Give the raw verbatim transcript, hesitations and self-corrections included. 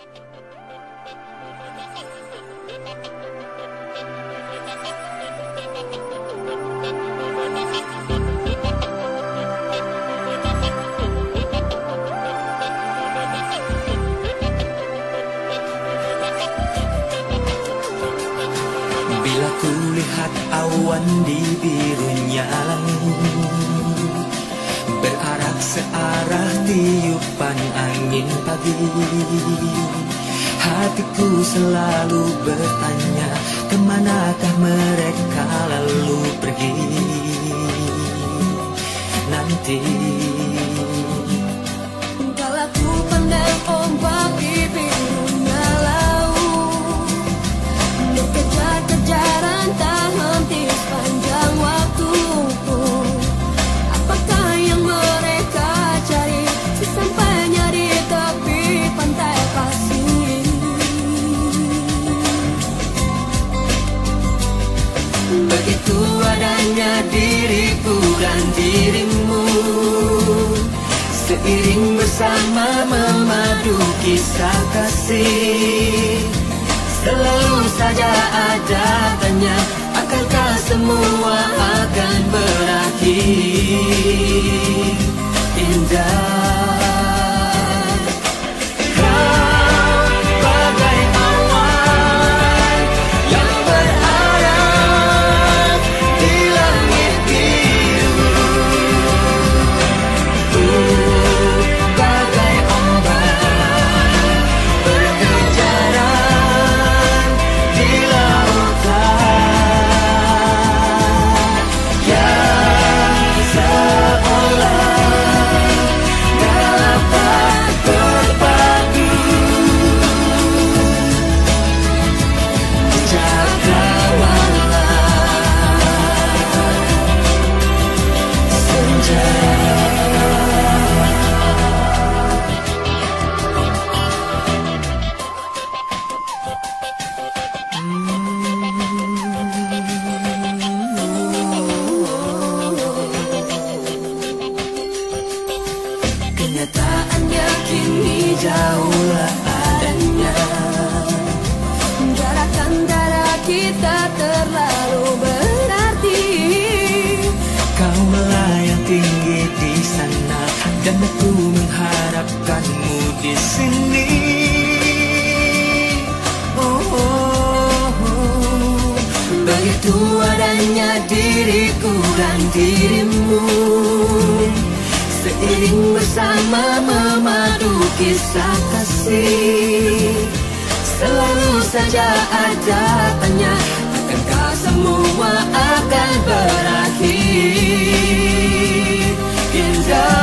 Bila ku lihat awan di birunya langit, berarak searah tiupan angin pagi, hatiku selalu bertanya, kemanakah mereka lalu pergi nanti. Kalau ku pandang ombak di birunya laut, berkejar-kejaran tak henti sepanjang waktuku. Apakah yang mereka cari sesampainya di tepi pantai pasir? Begitu adanya diriku dan dirimu, seiring bersama memadu kisah kasih. Selalu saja ada tanya, akankah semua akan berakhir indah? Kenyataannya kini jauhlah adanya, jarak antara kita terlalu berarti. Kau melayang tinggi di sana, dan aku mengharapkanmu di sini. Oh, oh, oh. Begitu adanya diriku dan dirimu, seiring bersama memadu kisah kasih. Selalu saja ada tanya, akankah semua akan berakhir indah?